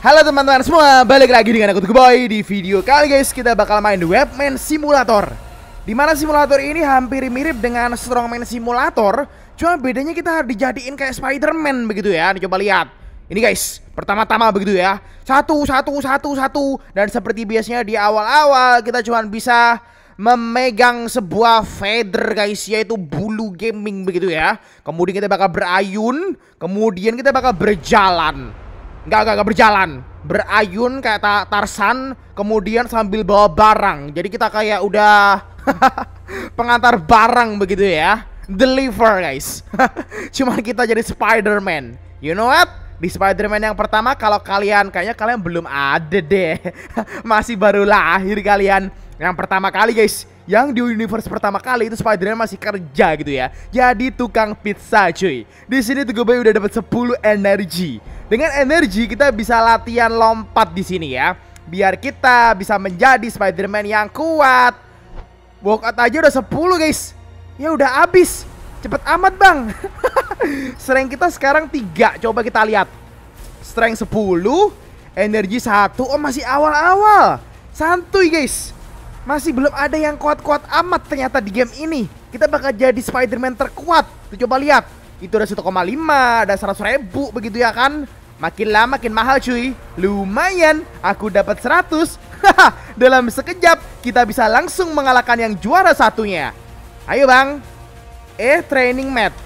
Halo teman-teman semua, balik lagi dengan aku Teguh Boy. Di video kali guys, kita bakal main The Webman Simulator. Dimana simulator ini hampir mirip dengan Strongman Simulator, cuma bedanya kita harus dijadiin kayak Spider-Man begitu ya. Coba lihat, ini guys, pertama-tama begitu ya. Satu. Dan seperti biasanya di awal-awal kita cuma bisa memegang sebuah feather guys, yaitu bulu gaming begitu ya. Kemudian kita bakal berayun, kemudian kita bakal berjalan. Enggak berjalan, berayun kayak Tarzan, kemudian sambil bawa barang. Jadi kita kayak udah pengantar barang begitu ya, deliver guys. Cuman kita jadi Spider-Man. You know what? Di Spider-Man yang pertama, kalau kalian belum ada deh. Masih baru lahir kalian. Yang pertama kali guys, yang di universe pertama kali itu Spider-Man masih kerja gitu ya. Jadi tukang pizza cuy. Di sini Teguh Boy udah dapat 10 energi. Dengan energi kita bisa latihan lompat di sini ya. Biar kita bisa menjadi Spider-Man yang kuat. Walkout aja udah 10 guys. Ya udah habis. Cepet amat bang. Strength kita sekarang 3. Coba kita lihat. Strength 10, energi 1. Oh masih awal-awal. Santuy guys. Masih belum ada yang kuat-kuat amat ternyata di game ini. Kita bakal jadi Spider-Man terkuat. Tuh, coba lihat. Itu ada 1,5, ada 100.000 begitu ya kan. Makin lama makin mahal cuy. Lumayan, aku dapat 100. Dalam sekejap kita bisa langsung mengalahkan yang juara satunya. Ayo bang. Training mat.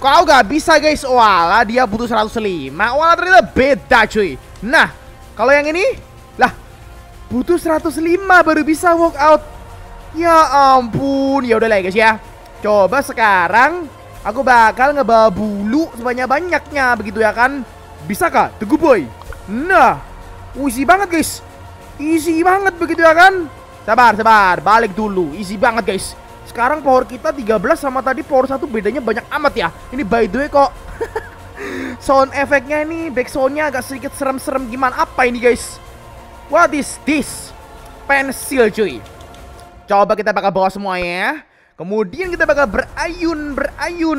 Kau gak bisa guys. Wala dia butuh 105. Wala ternyata beda cuy. Nah, kalau yang ini lah butuh 105 baru bisa walk out. Ya ampun. Ya udah lah guys ya. Coba sekarang aku bakal ngebawa bulu sebanyak-banyaknya begitu ya kan. Bisa kah Teguh Boy? Nah, easy banget guys. Easy banget begitu ya kan. Sabar, balik dulu. Easy banget guys. Sekarang power kita 13 sama tadi power 1 bedanya banyak amat ya. Ini by the way kok sound efeknya ini, back soundnya agak sedikit serem-serem gimana. Apa ini guys? What is this? Pensil cuy. Coba kita bakal bawa semuanya. Kemudian kita bakal berayun. Ayo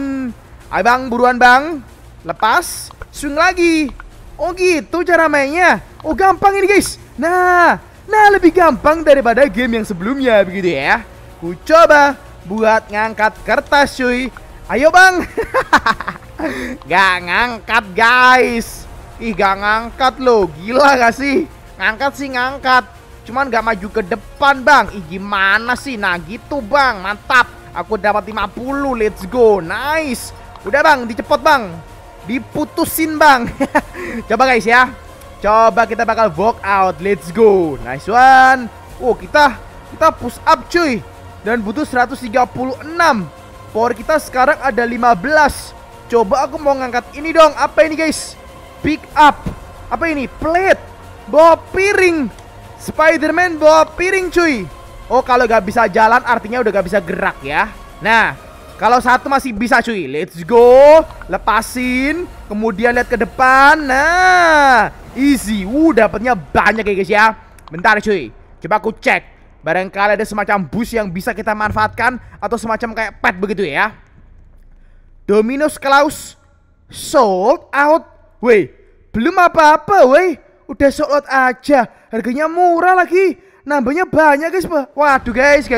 bang, buruan bang. Lepas, swing lagi. Oh gitu cara mainnya. Oh gampang ini guys. Nah lebih gampang daripada game yang sebelumnya begitu ya. Ku coba buat ngangkat kertas cuy. Ayo bang. Gak ngangkat guys. Ih gak ngangkat loh. Gila gak sih? Ngangkat, cuman gak maju ke depan bang. Ih gimana sih? Nah gitu bang, mantap. Aku dapat 50, let's go, nice. Udah bang, dicepot bang. Diputusin bang. Coba guys ya. Coba kita bakal walk out, let's go. Nice one. Oh kita push up cuy. Dan butuh 136. Power kita sekarang ada 15. Coba aku mau ngangkat ini dong. Apa ini guys? Pick up. Apa ini? Plate. Bawa piring. Spider-Man bawa piring cuy. Oh kalau gak bisa jalan artinya udah gak bisa gerak ya. Nah kalau satu masih bisa cuy. Let's go. Lepasin. Kemudian lihat ke depan. Nah easy. Dapetnya banyak ya guys ya. Bentar cuy. Coba aku cek. Barangkali ada semacam bus yang bisa kita manfaatkan. Atau semacam kayak pet begitu ya. Dominus Klaus sold out. Weh, belum apa-apa weh. Udah sold out aja. Harganya murah lagi. Nambahnya banyak guys. Waduh guys.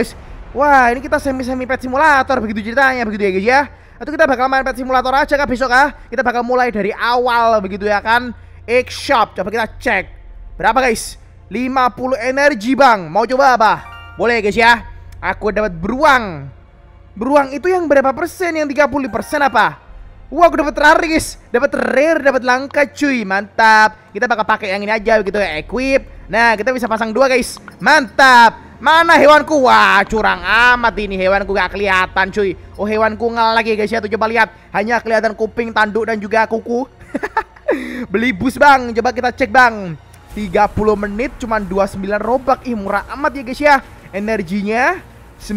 Wah ini kita semi-semi pet simulator begitu ceritanya. Begitu ya guys ya. Atau kita bakal main pet simulator aja kah besok kah? Kita bakal mulai dari awal begitu ya kan. Egg shop. Coba kita cek. Berapa guys? 50 energi bang. Mau coba apa? Boleh guys ya. Aku dapat beruang. Beruang itu yang berapa persen? Yang 30% apa? Wah, aku dapat rare guys, dapat rare, dapat langka cuy, mantap. Kita bakal pakai yang ini aja begitu ya, equip. Nah, kita bisa pasang 2 guys, mantap. Mana hewanku? Wah, curang amat ini hewanku gak kelihatan cuy. Oh, hewanku ngelag ya guys ya, tuh coba lihat. Hanya kelihatan kuping, tanduk dan juga kuku. Beli bus bang, coba kita cek bang. 30 menit, cuman 29 robak, ih murah amat ya guys ya. Energinya 19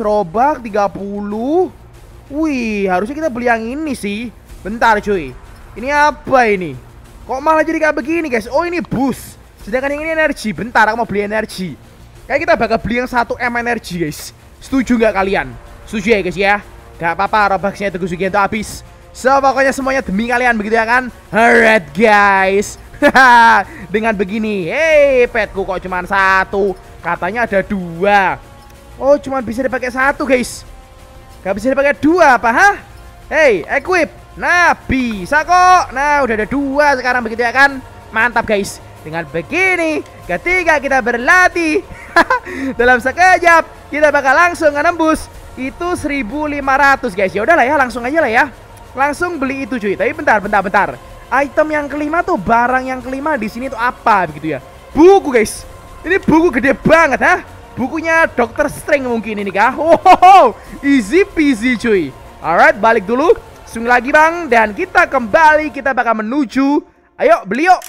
robak, 30. Wih, harusnya kita beli yang ini sih. Bentar cuy. Ini apa ini? Kok malah jadi kayak begini guys? Oh ini boost. Sedangkan yang ini energi. Bentar, aku mau beli energi. Kayak kita bakal beli yang 1M energi guys. Setuju nggak kalian? Setuju ya guys ya? Gak apa-apa, robaksnya Teguh Sugianto habis. So, pokoknya semuanya demi kalian begitu ya kan? Alright guys. Dengan begini, hei petku kok cuma satu, katanya ada dua. Oh cuma bisa dipakai satu guys, gak bisa dipakai dua apa hah? Hei equip, nah bisa kok. Nah udah ada dua sekarang begitu ya kan. Mantap guys, dengan begini ketika kita berlatih dalam sekejap kita bakal langsung nembus itu 1.500 guys. Ya udahlah ya, langsung aja lah ya. Langsung beli itu cuy. Tapi bentar. Item yang kelima tuh, barang yang kelima di sini tuh apa begitu ya? Buku guys. Ini buku gede banget ha. Bukunya Dokter Strange mungkin ini kah? Wow, easy peasy cuy. Alright, balik dulu. Sung lagi bang, dan kita kembali, kita bakal menuju. Ayo beli yuk.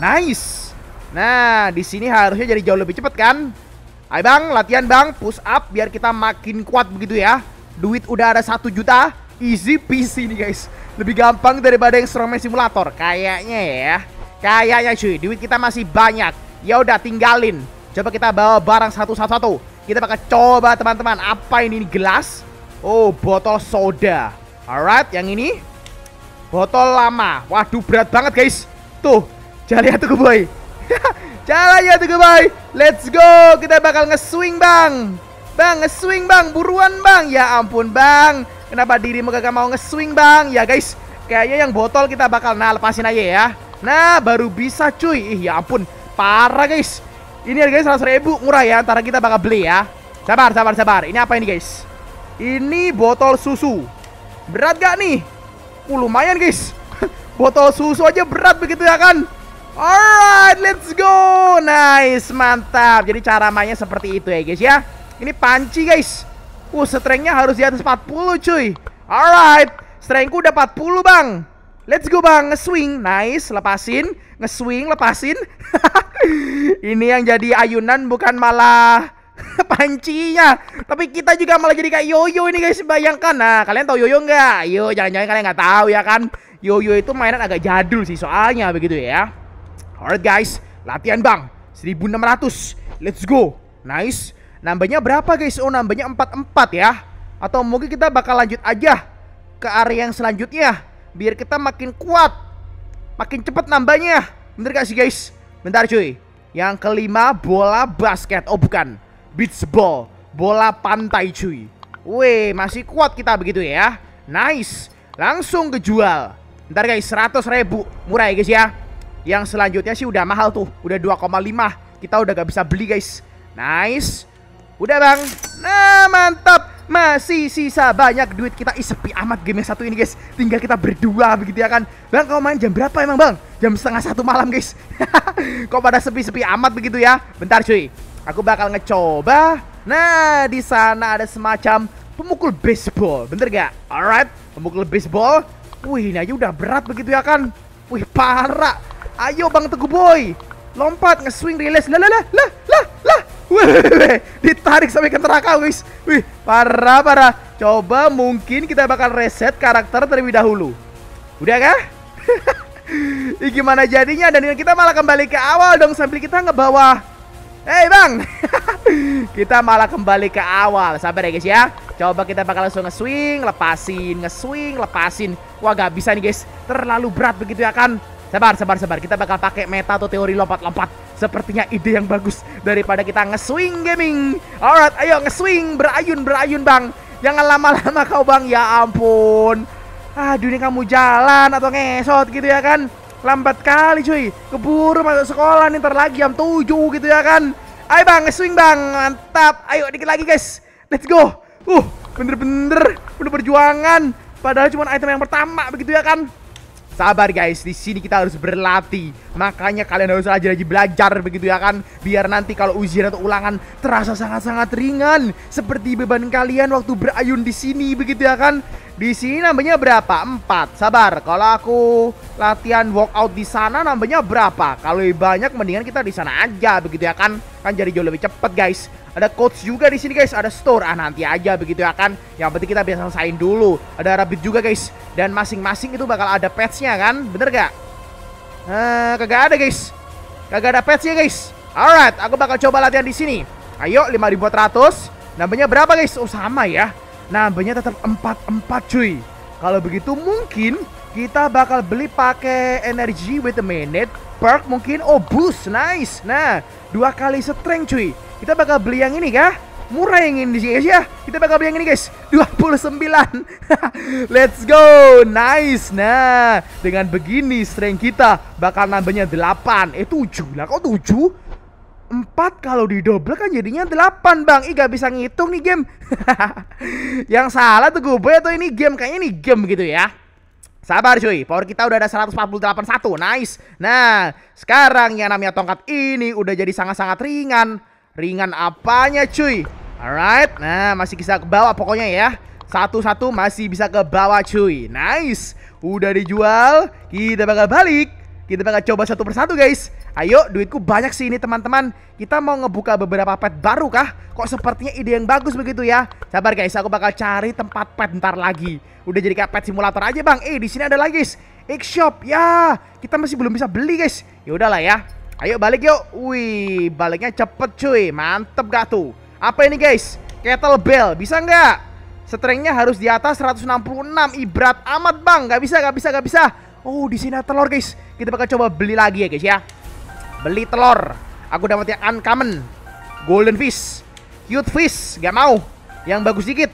Nice. Nah, di sini harusnya jadi jauh lebih cepat kan? Ayo bang, latihan bang, push up biar kita makin kuat begitu ya. Duit udah ada 1 juta. Easy peasy nih guys. Lebih gampang daripada yang Strongman Simulator kayaknya ya. Kayaknya cuy, duit kita masih banyak. Ya udah tinggalin. Coba kita bawa barang satu-satu. Kita bakal coba teman-teman. Apa ini gelas? Oh, botol soda. Alright, yang ini botol lama. Waduh, berat banget guys. Tuh, jalan ya Teguh Boy. Jalan ya Teguh Boy. Let's go. Kita bakal nge-swing, bang. Bang, nge-swing, bang. Buruan, bang. Ya ampun, bang. Kenapa dirimu kagak mau nge-swing bang? Ya guys, kayaknya yang botol kita bakal, nah lepasin aja ya. Nah baru bisa cuy. Ih ya ampun, parah guys. Ini harganya 100.000, murah ya. Ntar kita bakal beli ya. Sabar. Ini apa ini guys? Ini botol susu. Berat gak nih? Lumayan guys. Botol susu aja berat begitu ya kan. Alright, let's go. Nice, mantap. Jadi cara mainnya seperti itu ya guys ya. Ini panci guys. Strength-nya harus di atas 40 cuy. Alright, strength-ku udah 40 bang. Let's go bang, nge-swing. Nice, lepasin. Nge-swing, lepasin. Ini yang jadi ayunan bukan malah pancinya, tapi kita juga malah jadi kayak yoyo ini guys. Bayangkan, nah kalian tahu yoyo nggak? Yo, jangan-jangan kalian nggak tahu ya kan. Yoyo itu mainan agak jadul sih soalnya begitu ya. Alright guys, latihan bang. 1.600, let's go. Nice. Nambahnya berapa guys? Oh nambahnya 44 ya. Atau mungkin kita bakal lanjut aja ke area yang selanjutnya biar kita makin kuat, makin cepat nambahnya. Bener gak sih guys? Bentar cuy. Yang kelima bola basket. Oh bukan, beach ball. Bola pantai cuy. Weh masih kuat kita begitu ya. Nice. Langsung kejual. Bentar guys, 100.000. Murah ya guys ya. Yang selanjutnya sih udah mahal tuh. Udah 2,5. Kita udah gak bisa beli guys. Nice. Udah bang, nah mantap. Masih sisa banyak duit kita. Ih sepi amat game yang satu ini guys. Tinggal kita berdua begitu ya kan. Bang kau main jam berapa emang bang? Jam 1:30 malam guys. Kok pada sepi-sepi amat begitu ya. Bentar cuy, aku bakal ngecoba. Nah di sana ada semacam pemukul baseball. Bener gak? Alright, pemukul baseball. Wih ini aja udah berat begitu ya kan. Wih parah. Ayo bang Teguh Boy, lompat, nge-swing, release. Lah ditarik sampai ke neraka guys. Wih parah. Coba mungkin kita bakal reset karakter terlebih dahulu. Udah kah? Gimana jadinya? Dan kita malah kembali ke awal dong. Sambil kita ngebawa, hey bang. Kita malah kembali ke awal. Sabar ya guys ya. Coba kita bakal langsung nge-swing, lepasin, nge-swing, lepasin. Wah gak bisa nih guys, terlalu berat begitu ya kan. Sabar. Kita bakal pakai meta atau teori lompat-lompat. Sepertinya ide yang bagus daripada kita nge-swing gaming. Alright, ayo nge-swing. Berayun bang. Jangan lama-lama kau bang. Ya ampun. Aduh ini kamu jalan atau ngesot gitu ya kan. Lambat kali cuy. Keburu masuk sekolah nih, ntar lagi jam 7 gitu ya kan. Ayo bang nge-swing bang. Mantap. Ayo dikit lagi guys. Let's go. Bener-bener udah perjuangan. Padahal cuma item yang pertama begitu ya kan. Sabar guys, di sini kita harus berlatih. Makanya kalian harus rajin-rajin belajar begitu ya kan. Biar nanti kalau ujian atau ulangan terasa sangat-sangat ringan, seperti beban kalian waktu berayun di sini begitu ya kan. Di sini nambahnya berapa? 4. Sabar. Kalau aku latihan workout di sana nambahnya berapa? Kalau banyak mendingan kita di sana aja begitu ya kan. Kan jadi jauh lebih cepat guys. Ada coach juga di sini guys, ada store. Ah nanti aja begitu ya kan. Yang penting kita bisa selesain dulu. Ada rabbit juga guys. Dan masing-masing itu bakal ada pets-nya kan. Bener gak? Kagak ada guys. Kagak ada pets-nya guys. Alright, aku bakal coba latihan di sini. Ayo 5.400. Nambahnya berapa guys? Oh sama ya. Nambahnya tetap 44 cuy. Kalau begitu mungkin kita bakal beli pakai energy with a minute perk mungkin. Oh, boost, nice. Nah, 2 kali strength cuy. Kita bakal beli yang ini kah? Murah yang ini guys ya. Kita bakal beli yang ini guys, 29. Let's go. Nice. Nah, dengan begini strength kita bakal nambahnya 8. 7 lah, kok 7? 4 kalau didobel kan jadinya 8 bang. Ih, gak bisa ngitung nih game. Yang salah tuh gue atau ini game? Kayaknya ini game gitu ya. Sabar cuy, power kita udah ada 148.1. Nice. Nah, sekarang yang namanya tongkat ini udah jadi sangat-sangat ringan. Ringan apanya cuy? Alright. Nah, masih bisa ke bawah pokoknya ya. Satu-satu masih bisa ke bawah cuy. Nice. Udah dijual. Kita bakal balik. Kita bakal coba satu persatu guys. Ayo, duitku banyak sih ini teman-teman. Kita mau ngebuka beberapa pet baru kah? Kok sepertinya ide yang bagus begitu ya. Sabar guys, aku bakal cari tempat pet ntar lagi. Udah jadi kayak pet simulator aja bang. Di sini ada lagi guys, egg shop ya. Kita masih belum bisa beli guys. Ya udahlah ya. Ayo balik yuk. Wih, baliknya cepet cuy. Mantep gak tuh? Apa ini guys? Kettlebell, bisa nggak? Strengthnya harus di atas 166. Ibrat amat bang. Gak bisa, gak bisa, gak bisa. Oh, di sini ada telur guys. Kita bakal coba beli lagi ya guys ya. Beli telur. Aku dapat yang uncommon, golden fish, cute fish. Gak mau. Yang bagus dikit.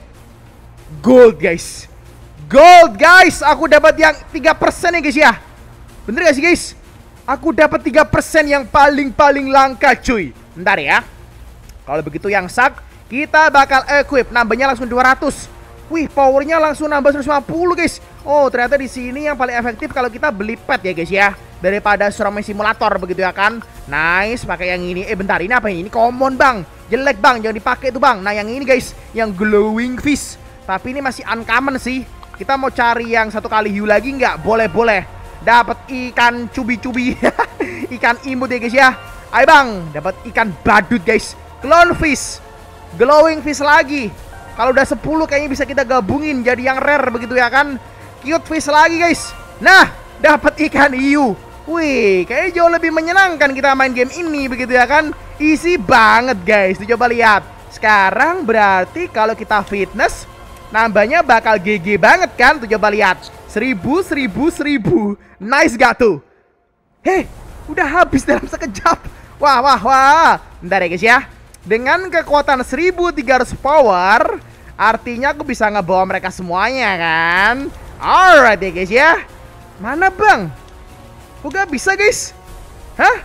Gold guys. Gold guys. Aku dapat yang 3% ya guys ya. Bener gak sih guys? Aku dapat 3% yang paling langka cuy. Bentar ya. Kalau begitu yang sak, kita bakal equip. Nambahnya langsung 200. Wih, powernya langsung nambah 150 guys. Oh, ternyata di sini yang paling efektif kalau kita beli pet ya guys ya, daripada Strongman Simulator begitu ya kan. Nice, pakai yang ini. Bentar, ini apa ini? Common bang. Jelek bang, jangan dipakai itu bang. Nah, yang ini guys, yang glowing fish. Tapi ini masih uncommon sih. Kita mau cari yang 1 kali hiu lagi nggak? Boleh-boleh. Dapat ikan cubi-cubi. Ikan imut ya guys ya. Ayo bang, dapat ikan badut guys. Clone fish, glowing fish lagi. Kalau udah 10 kayaknya bisa kita gabungin jadi yang rare begitu ya kan. Cute fish lagi guys. Nah, dapat ikan hiu. Wih, kayaknya jauh lebih menyenangkan kita main game ini begitu ya kan. Easy banget guys. Tuh, coba lihat. Sekarang berarti kalau kita fitness nambahnya bakal GG banget kan. Tuh, coba lihat. 1000, 1000, 1000. Nice gak tuh? Hei, udah habis dalam sekejap. Wah, wah, wah. Bentar ya guys ya. Dengan kekuatan 1300 power, artinya aku bisa ngebawa mereka semuanya kan. Alright ya guys ya. Mana bang? Kok gak bisa guys? Hah?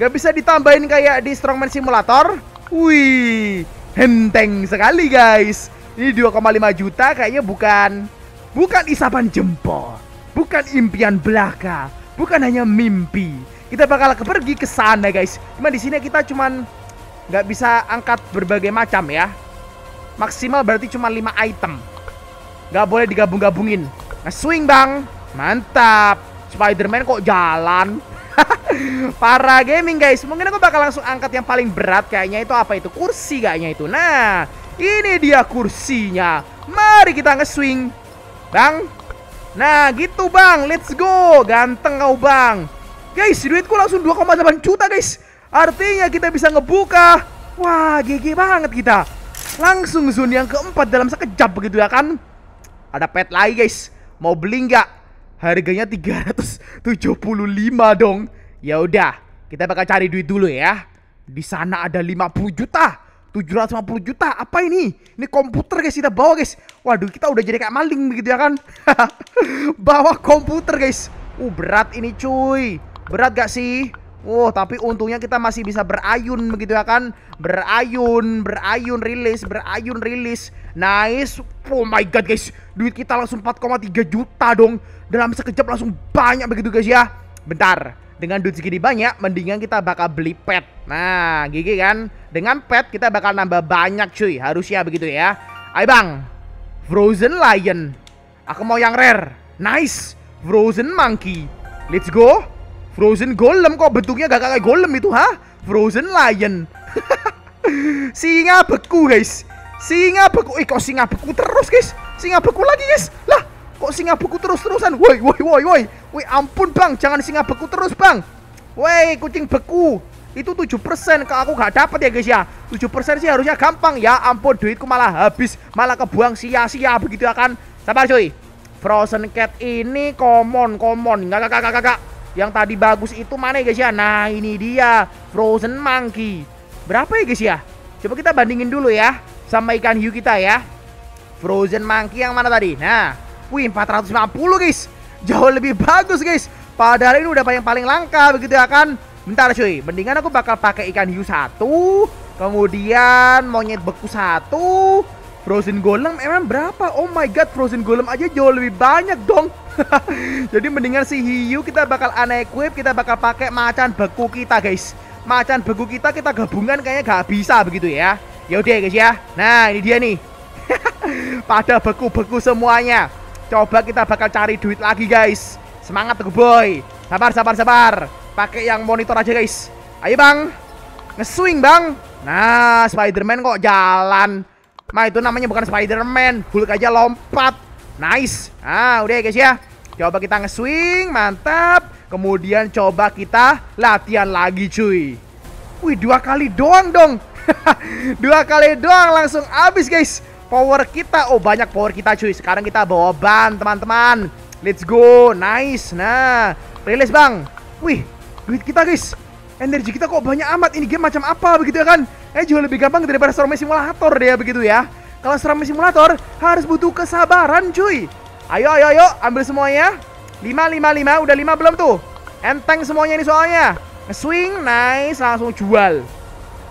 Gak bisa ditambahin kayak di Strongman Simulator? Wih, henteng sekali guys. Ini 2,5 juta kayaknya bukan isapan jempol, bukan impian belaka, bukan hanya mimpi. Kita bakal pergi ke sana guys. Cuma di sini kita cuman nggak bisa angkat berbagai macam ya. Maksimal berarti cuma 5 item. Nggak boleh digabung-gabungin. Nah, swing bang. Mantap. Spider-Man kok jalan. Para gaming guys. Mungkin aku bakal langsung angkat yang paling berat. Kayaknya itu apa itu? Kursi kayaknya itu. Nah, ini dia kursinya. Mari kita nge-swing bang. Nah gitu bang. Let's go. Ganteng kau bang. Guys, duitku langsung 2,8 juta guys. Artinya kita bisa ngebuka. Wah, GG banget kita. Langsung zone yang keempat dalam sekejap begitu ya kan. Ada pet lagi guys. Mau beli nggak? Harganya 375 dong. Ya udah, kita bakal cari duit dulu ya. Di sana ada 50 juta, 750 juta. Apa ini? Ini komputer guys, kita bawa guys. Waduh, kita udah jadi kayak maling begitu ya kan. Bawa komputer guys. Berat ini cuy. Berat gak sih? Oh, tapi untungnya kita masih bisa berayun begitu ya kan. Berayun, rilis. Nice. Oh my god guys, duit kita langsung 4,3 juta dong. Dalam sekejap langsung banyak begitu guys ya. Bentar, dengan duit segini banyak, mendingan kita bakal beli pet. Nah, gigi kan. Dengan pet kita bakal nambah banyak cuy. Harusnya begitu ya. Ayo bang, frozen lion. Aku mau yang rare. Nice, frozen monkey. Let's go. Frozen golem, kok bentuknya gak kayak golem itu, ha? Frozen lion. Singa beku, guys. Singa beku. Kok singa beku terus, guys? Singa beku lagi, guys. Lah, kok singa beku terus-terusan? Woi. Woi, ampun, bang. Jangan singa beku terus, bang. Woi, kucing beku. Itu 7%. Kok aku gak dapat ya, guys, ya? 7% sih harusnya gampang. Ya ampun, duitku malah habis. Malah kebuang sia-sia begitu, ya kan? Sabar, cuy. Frozen Cat ini common. Enggak. Yang tadi bagus itu mana ya guys ya? Nah, ini dia Frozen Monkey. Berapa ya guys ya? Coba kita bandingin dulu ya sama ikan hiu kita ya. Frozen Monkey yang mana tadi? Nah, wih 450 guys. Jauh lebih bagus guys. Padahal ini udah paling langka begitu ya kan. Bentar cuy, mendingan aku bakal pakai ikan hiu 1, kemudian monyet beku 1. Frozen Golem emang berapa? Oh my god, Frozen Golem aja jauh lebih banyak dong. Jadi mendingan si hiu kita bakal unequip, kita bakal pakai macan beku kita guys. Macan beku kita gabungan kayaknya gak bisa begitu ya. Yaudah guys ya. Nah ini dia nih. Pada beku-beku semuanya. Coba kita bakal cari duit lagi guys. Semangat Teguh Boy. Sabar. Pakai yang monitor aja guys. Ayo bang. Ngeswing bang. Nah Spider-Man kok jalan. Nah itu namanya bukan Spider-Man, Hulk aja lompat. Nice. Nah udah ya guys ya. Coba kita nge-swing, mantap. Kemudian coba kita latihan lagi cuy. Wih 2 kali doang dong. 2 kali doang langsung habis guys. Power kita, oh banyak power kita cuy. Sekarang kita bawa ban teman-teman. Let's go, nice. Nah rilis bang. Wih duit kita guys. Energi kita kok banyak amat. Ini game macam apa begitu ya kan? Jauh lebih gampang daripada Strongman Simulator deh begitu ya. Kalau Strongman Simulator harus butuh kesabaran cuy. Ayo ambil semuanya. 5, udah 5 belum tuh? Enteng semuanya ini soalnya. Nge-swing, nice, langsung jual.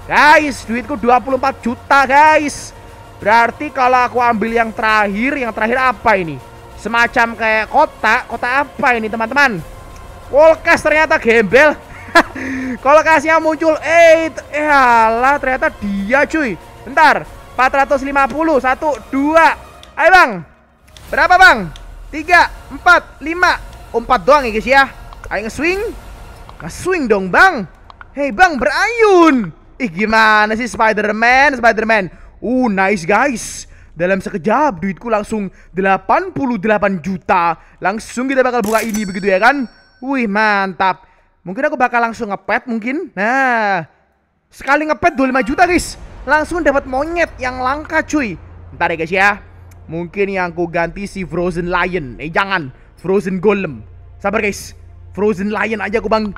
Guys, duitku 24 juta guys. Berarti kalau aku ambil yang terakhir apa ini? Semacam kayak kotak apa ini teman-teman? Wolkas ternyata gembel. Kolokasinya muncul, elah ternyata dia cuy. Bentar, 450, 1, 2. Ayo bang, berapa bang? 3, 4, 5. Oh 4 doang ya guys ya. Ayo nge-swing dong bang. Hei bang, berayun. Ih gimana sih Spider-Man. Nice guys. Dalam sekejap duitku langsung 88 juta. Langsung kita bakal buka ini begitu ya kan. Wih mantap. Mungkin aku bakal langsung ngepet mungkin. Nah, sekali ngepet 25 juta guys. Langsung dapat monyet yang langka cuy. Bentar ya guys ya. Mungkin yang aku ganti si Frozen Lion. Jangan, Frozen Golem. Sabar guys. Frozen Lion aja aku bang.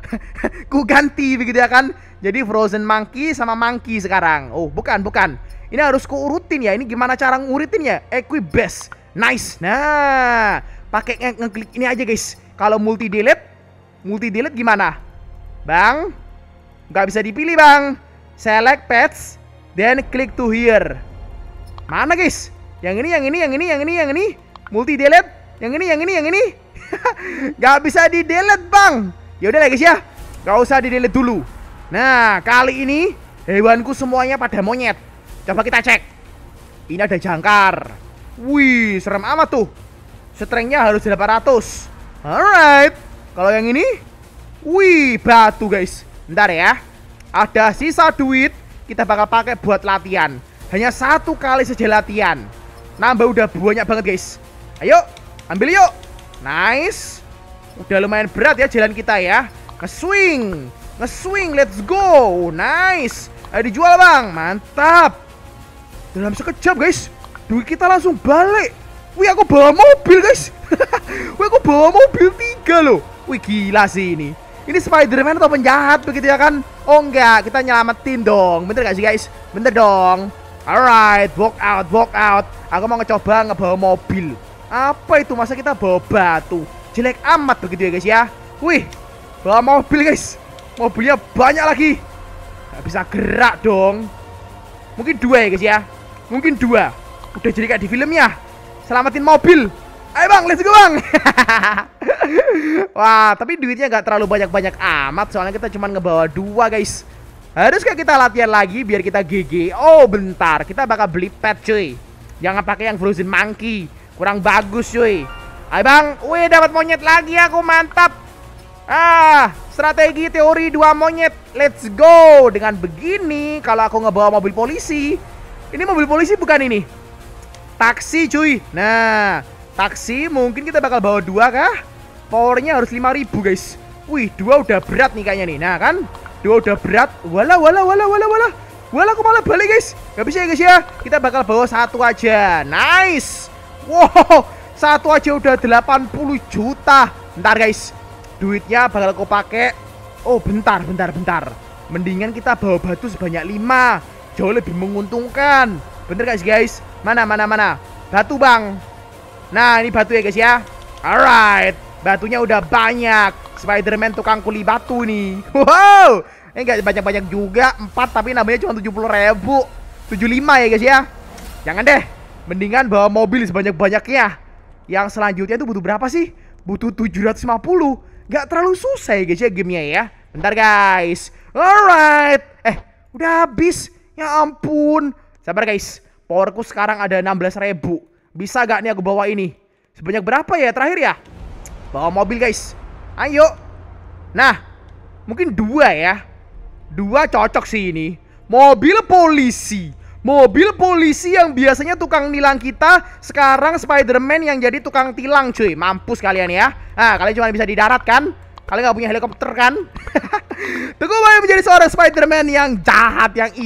Ku ganti begitu ya kan. Jadi Frozen Monkey sama Monkey sekarang. Oh, bukan. Ini harus ku urutin ya. Ini gimana cara nguritin ya? Equibase. Nice. Nah, pakai ngeklik ini aja guys. Kalau multi delete gimana bang? Nggak bisa dipilih bang. Select pets then click to here. Mana guys? Yang ini multi delete. Yang ini nggak bisa di delete bang. Yaudah lah guys ya, nggak usah di delete dulu. Nah kali ini hewanku semuanya pada monyet. Coba kita cek. Ini ada jangkar. Wih serem amat tuh. Strength-nya harus 800. Alright. Kalau yang ini, wih batu guys. Bentar ya, ada sisa duit kita bakal pakai buat latihan. Hanya 1 kali saja latihan. Nambah udah banyak banget guys. Ayo, ambil yuk. Nice. Udah lumayan berat ya jalan kita ya. Nge-swing, let's go. Nice. Ayo dijual bang, mantap. Dalam sekejap guys, duit kita langsung balik. Wih aku bawa mobil guys. Wih aku bawa mobil 3 loh. Wih gila sih ini. Ini Spider-Man atau penjahat begitu ya kan? Oh enggak, kita nyelamatin dong. Bener gak sih guys? Bener dong. Alright, walk out. Aku mau ngecoba ngebawa mobil. Apa itu, masa kita bawa batu? Jelek amat begitu ya guys ya. Wih, bawa mobil guys. Mobilnya banyak lagi. Gak bisa gerak dong. Mungkin 2 ya guys ya. Mungkin 2. Udah jadi kayak di filmnya. Selamatin mobil. Ayo bang, let's go bang. Wah, tapi duitnya gak terlalu banyak-banyak amat. Soalnya kita cuma ngebawa 2 guys. Haruskah kita latihan lagi biar kita GG? Oh bentar, kita bakal beli pet cuy. Jangan pakai yang Frozen Monkey, kurang bagus cuy. Ayo bang, wih dapat monyet lagi aku, mantap. Ah, strategi teori 2 monyet. Let's go. Dengan begini, kalau aku ngebawa mobil polisi. Ini mobil polisi bukan ini? Taksi cuy. Nah, taksi mungkin kita bakal bawa 2 kah? Powernya harus 5000 guys. Wih 2 udah berat nih kayaknya nih. Nah kan 2 udah berat. Walah aku malah balik guys. Gak bisa ya guys ya. Kita bakal bawa 1 aja. Nice. Wow, Satu aja udah 80 juta. Bentar guys, duitnya bakal aku pakai. Oh bentar. Mendingan kita bawa batu sebanyak 5. Jauh lebih menguntungkan. Bener guys. Mana. Batu bang. Nah ini batu ya guys ya. Alright. Batunya udah banyak. Spider-Man tukang kuli batu nih. Wow. Ini gak banyak-banyak juga. 4 tapi namanya cuma 70.000. 75 ya guys ya. Jangan deh. Mendingan bawa mobil sebanyak-banyaknya. Yang selanjutnya itu butuh berapa sih? Butuh 750. Gak terlalu susah ya guys ya gamenya ya. Bentar guys. Alright. Udah habis. Ya ampun. Sabar guys. Powerku sekarang ada 16.000. Bisa gak nih aku bawa ini? Sebanyak berapa ya terakhir ya? Bawa mobil guys. Ayo. Nah. Mungkin 2 ya. 2 cocok sih ini. Mobil polisi. Mobil polisi yang biasanya tukang nilang kita. Sekarang Spider-Man yang jadi tukang tilang cuy. Mampus kalian ya. Nah kalian cuma bisa di darat kan? Kalian gak punya helikopter kan? Teguh Boy menjadi seorang Spider-Man yang jahat. Yang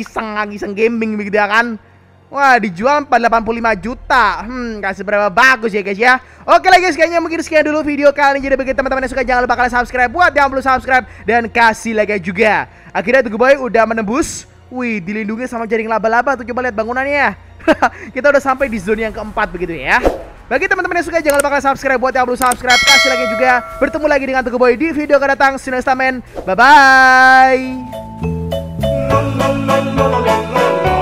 iseng gaming begitu ya kan. Wah dijual 85 juta. Kasih berapa bagus ya guys ya. Oke lah guys, kayaknya mungkin sekian dulu video kali ini. Jadi bagi teman-teman yang suka jangan lupa kalian subscribe. Buat yang belum subscribe dan kasih like juga. Akhirnya Teguh Boy udah menembus. Wih dilindungi sama jaring laba-laba. Tuh coba lihat bangunannya. Kita udah sampai di zone yang keempat begitu ya. Bagi teman-teman yang suka jangan lupa kalian subscribe. Buat yang belum subscribe kasih like juga. Bertemu lagi dengan Teguh Boy di video akan datang. Bye bye.